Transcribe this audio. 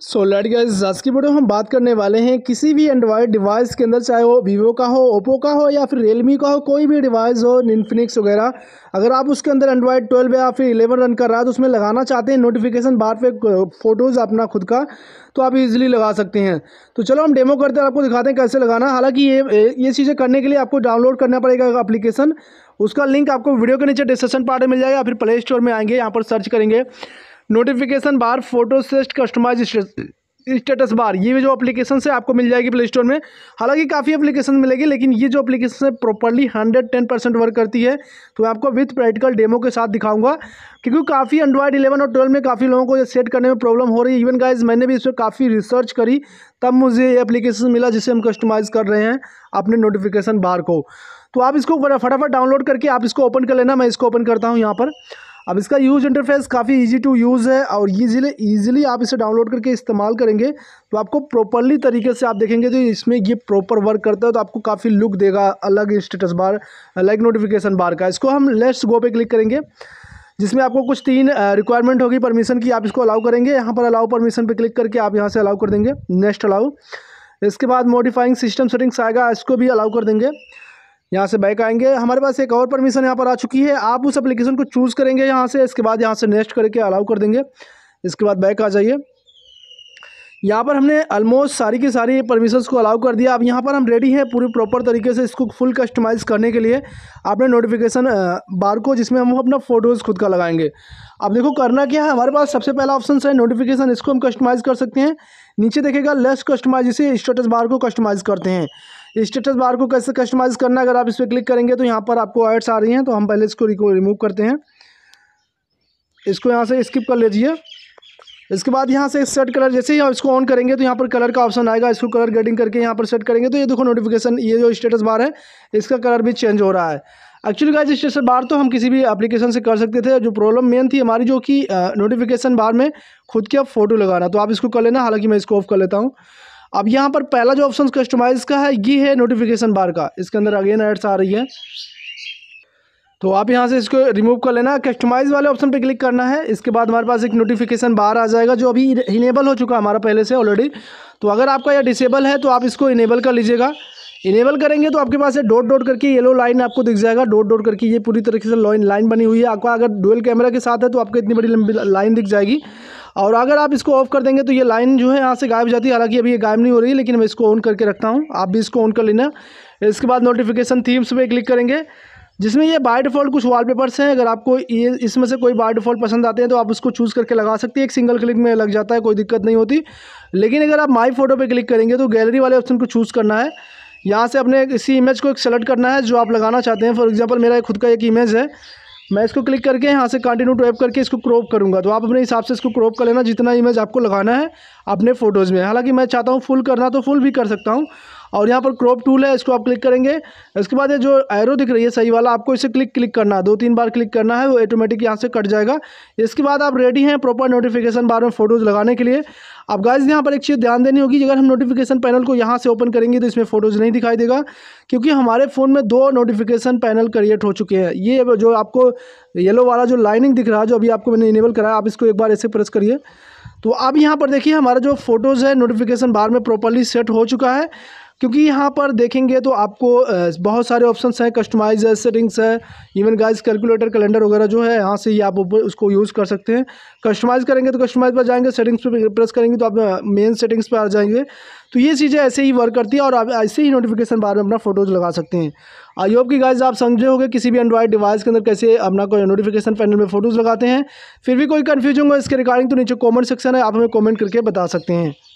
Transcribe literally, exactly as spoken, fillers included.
So light guys, आज की video हम बात करने वाले हैं किसी भी एंड्रॉयड डिवाइस के अंदर, चाहे वो वीवो का हो, ओप्पो का हो या फिर रियलमी का हो, कोई भी डिवाइस हो, इन्फिनिक्स वगैरह, अगर आप उसके अंदर एंड्रॉयड ट्वेल्व या फिर इलेवन रन कर रहा है तो उसमें लगाना चाहते हैं नोटिफिकेशन बार पे फोटोज़ अपना खुद का, तो आप इजीली लगा सकते हैं। तो चलो हम डेमो करते हैं, आपको दिखाते हैं कैसे लगाना। हालाँकि ये ये चीज़ें करने के लिए आपको डाउनलोड करना पड़ेगा एप्लीकेशन, उसका लिंक आपको वीडियो के नीचे डिस्क्रिप्शन पार्ट में मिल जाएगा, फिर प्ले स्टोर में आएंगे, यहाँ पर सर्च करेंगे नोटिफिकेशन बार फोटो सेस्ट कस्टमाइज स्टेटस बार, ये जो एप्लीकेशन से आपको मिल जाएगी प्ले स्टोर में। हालांकि काफ़ी एप्लीकेशन मिलेगी, लेकिन ये जो एप्लीकेशन है properly hundred ten percent work करती है, तो मैं आपको विथ प्रैक्टिकल डेमो के साथ दिखाऊंगा, क्योंकि काफ़ी एंड्रॉयड इलेवन और ट्वेल्व में काफ़ी लोगों को ये सेट करने में प्रॉब्लम हो रही है। इवन गाइज मैंने भी इस पर काफ़ी रिसर्च करी, तब मुझे ये एप्लीकेशन मिला जिसे हम कस्टमाइज़ कर रहे हैं अपने नोटिफिकेशन बार को। तो आप इसको फटाफट डाउनलोड करके आप इसको ओपन कर लेना, मैं इसको ओपन करता हूँ यहाँ पर। अब इसका यूज़ इंटरफेस काफ़ी इजी टू यूज़ है और ईजिली ईजिली आप इसे डाउनलोड करके इस्तेमाल करेंगे तो आपको प्रॉपर्ली तरीके से आप देखेंगे तो इसमें ये प्रॉपर वर्क करता है, तो आपको काफ़ी लुक देगा अलग status bar like notification bar का। इसको हम लेट्स गो पे क्लिक करेंगे, जिसमें आपको कुछ तीन रिक्वायरमेंट होगी परमिशन की, आप इसको अलाउ करेंगे। यहाँ पर अलाउ परमिशन पर क्लिक करके आप यहाँ से अलाउ कर देंगे, नेक्स्ट अलाउ। इसके बाद मॉडिफाइंग सिस्टम सेटिंग्स आएगा, इसको भी अलाउ कर देंगे। यहाँ से बैक आएंगे, हमारे पास एक और परमिशन यहाँ पर आ चुकी है, आप उस एप्लीकेशन को चूज़ करेंगे यहाँ से। इसके बाद यहाँ से नेक्स्ट करके अलाउ कर देंगे, इसके बाद बैक आ जाइए। यहाँ पर हमने ऑलमोस्ट सारी की सारी परमिशंस को अलाउ कर दिया। अब यहाँ पर हम रेडी हैं पूरी प्रॉपर तरीके से इसको फुल कस्टमाइज़ करने के लिए आपने नोटिफिकेशन बार को, जिसमें हम अपना फ़ोटोज़ खुद का लगाएंगे। अब देखो करना क्या है, हमारे पास सबसे पहला ऑप्शन है नोटिफिकेशन, इसको हम कस्टमाइज़ कर सकते हैं। नीचे देखेगा लेस कस्टमाइज, इसे स्टेटस बार को कस्टमाइज़ करते हैं। स्टेटस बार को कैसे कस्टमाइज़ करना, अगर आप इस पर क्लिक करेंगे तो यहाँ पर आपको एड्स आ रही हैं, तो हम पहले इसको रिमूव करते हैं, इसको यहाँ से स्किप कर लीजिए। इसके बाद यहाँ से सेट कलर, जैसे ही आप इसको ऑन करेंगे तो यहाँ पर कलर का ऑप्शन आएगा, इसको कलर ग्रेडिंग करके यहाँ पर सेट करेंगे तो ये देखो नोटिफिकेशन, ये जो स्टेटस बार है इसका कलर भी चेंज हो रहा है। एक्चुअली गाइस स्टेटस बार तो हम किसी भी एप्लीकेशन से कर सकते थे, जो प्रॉब्लम मेन थी हमारी जो कि नोटिफिकेशन बार में खुद के फ़ोटो लगाना, तो आप इसको कर लेना। हालाँकि मैं इसको ऑफ कर लेता हूँ। अब यहाँ पर पहला जो ऑप्शन कस्टमाइज़ का है ये है नोटिफिकेशन बार का, इसके अंदर अगेन एड्स आ रही है, तो आप यहाँ से इसको रिमूव कर लेना। कस्टमाइज़ वाले ऑप्शन पे क्लिक करना है, इसके बाद हमारे पास एक नोटिफिकेशन बार आ जाएगा जो अभी इनेबल हो चुका है हमारा पहले से ऑलरेडी, तो अगर आपका यह डिसेबल है तो आप इसको इनेबल कर लीजिएगा। इनेबल करेंगे तो आपके पास ये डॉट डॉट करके येलो लाइन आपको दिख जाएगा, डॉट डॉट करके ये पूरी तरीके से लाइन लाइन बनी हुई है आपका। अगर डुअल कैमरा के साथ है तो आपको इतनी बड़ी लंबी लाइन दिख जाएगी, और अगर आप इसको ऑफ कर देंगे तो ये लाइन जो है यहाँ से गायब जाती है। हालांकि अभी ये गायब नहीं हो रही, लेकिन मैं इसको ऑन करके रखता हूँ, आप भी इसको ऑन कर लेना। इसके बाद नोटिफिकेशन थीम्स पे क्लिक करेंगे, जिसमें ये बाय डिफ़ॉल्ट कुछ वॉलपेपर्स हैं, अगर आपको ये इसमें से कोई बाय डिफ़ॉल्ट पसंद आते हैं तो आप उसको चूज़ करके लगा सकते हैं, एक सिंगल क्लिक में लग जाता है, कोई दिक्कत नहीं होती। लेकिन अगर आप माई फोटो पर क्लिक करेंगे तो गैलरी वाले ऑप्शन को चूज़ करना है, यहाँ से अपने इसी इमेज को एक सेलेक्ट करना है जो आप लगाना चाहते हैं। फॉर एग्जांपल मेरा खुद का एक इमेज है, मैं इसको क्लिक करके यहाँ से कंटिन्यू टैप करके इसको क्रॉप करूँगा, तो आप अपने हिसाब से इसको क्रॉप कर लेना जितना इमेज आपको लगाना है अपने फ़ोटोज़ में। हालांकि मैं चाहता हूँ फुल करना तो फुल भी कर सकता हूँ, और यहाँ पर क्रॉप टूल है, इसको आप क्लिक करेंगे। इसके बाद ये जो एरो दिख रही है सही वाला, आपको इसे क्लिक क्लिक करना है, दो तीन बार क्लिक करना है, वो ऑटोमेटिक यहाँ से कट जाएगा। इसके बाद आप रेडी हैं प्रॉपर नोटिफिकेशन बार में फ़ोटोज़ लगाने के लिए। अब गाइस यहाँ पर एक चीज़ ध्यान देनी होगी, अगर हम नोटिफिकेशन पैनल को यहाँ से ओपन करेंगे तो इसमें फ़ोटोज़ नहीं दिखाई देगा, क्योंकि हमारे फ़ोन में दो नोटिफिकेशन पैनल क्रिएट हो चुके हैं। ये जो आपको येलो वाला जो लाइनिंग दिख रहा है जो अभी आपको मैंने इनेबल कराया, आप इसको एक बार ऐसे प्रेस करिए, तो अब यहाँ पर देखिए हमारा जो फ़ोटोज़ है नोटिफिकेशन बार में प्रॉपर्ली सेट हो चुका है। क्योंकि यहाँ पर देखेंगे तो आपको बहुत सारे ऑप्शंस हैं, कस्टमाइज है, सेटिंग्स है, इवन गाइस कैलकुलेटर कैलेंडर वगैरह जो है यहाँ से ही आप उसको यूज़ कर सकते हैं। कस्टमाइज़ करेंगे तो कस्टमाइज पर जाएंगे, सेटिंग्स पर प्रेस करेंगे तो आप मेन सेटिंग्स पर आ जाएंगे। तो ये चीज़ें ऐसे ही वर्क करती है और आप ऐसे ही नोटिफिकेशन बार में अपना फ़ोटोज़ लगा सकते हैं। आई होप कि गाइस आप समझे होंगे किसी भी एंड्रॉयड डिवाइस के अंदर कैसे अपना कोई नोटिफिकेशन पैनल में फ़ोटोज़ लगाते हैं। फिर भी कोई कन्फ्यूजन हो इसके रिगार्डिंग तो नीचे कॉमेंट सेक्शन है, आप हमें कॉमेंट करके बता सकते हैं।